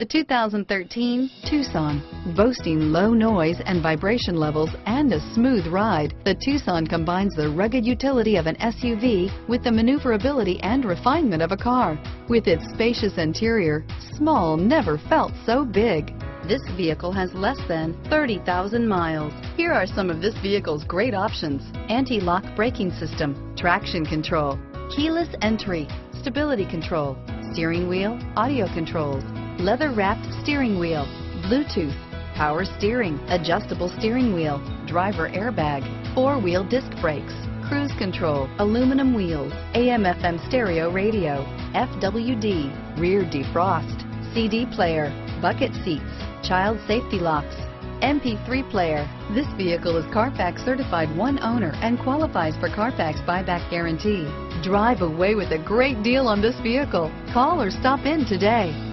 The 2013 Tucson. Boasting low noise and vibration levels and a smooth ride, the Tucson combines the rugged utility of an SUV with the maneuverability and refinement of a car. With its spacious interior, small never felt so big. This vehicle has less than 30,000 miles. Here are some of this vehicle's great options: anti-lock braking system, traction control, keyless entry, stability control, steering wheel audio controls, leather-wrapped steering wheel, Bluetooth, power steering, adjustable steering wheel, driver airbag, four-wheel disc brakes, cruise control, aluminum wheels, AM/FM stereo radio, FWD, rear defrost, CD player, bucket seats, child safety locks, MP3 player. This vehicle is Carfax certified one owner and qualifies for Carfax buyback guarantee. Drive away with a great deal on this vehicle. Call or stop in today.